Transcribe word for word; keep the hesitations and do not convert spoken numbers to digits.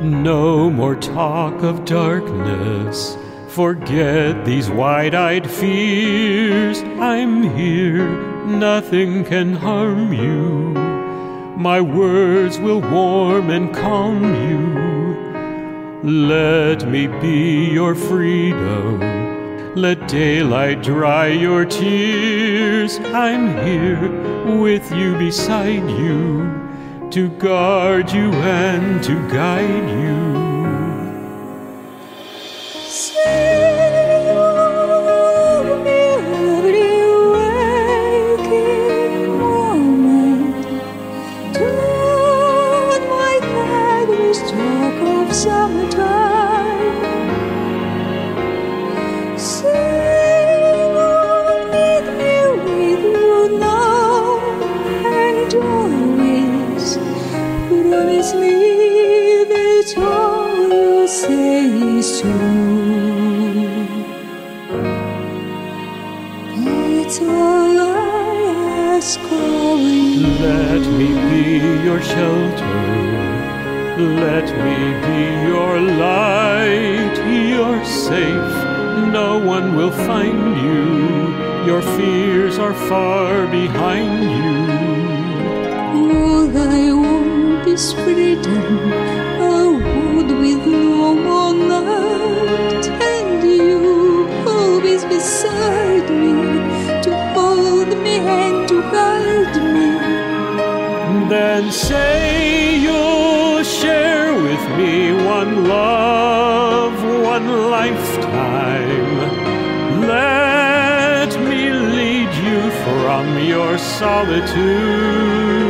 No more talk of darkness, forget these wide-eyed fears. I'm here, nothing can harm you, my words will warm and calm you. Let me be your freedom, let daylight dry your tears. I'm here with you, beside you, to guard you and to guide you. Silver every waking moment, turn my head with talk of summertime. Promise me that all you say is true. That's all I ask of you. Let me be your shelter, let me be your light. You're safe, no one will find you, your fears are far behind you. All thy is freedom, a wood with no more night, and you always beside me, to hold me and to guide me. Then say you'll share with me one love, one lifetime. Let me lead you from your solitude.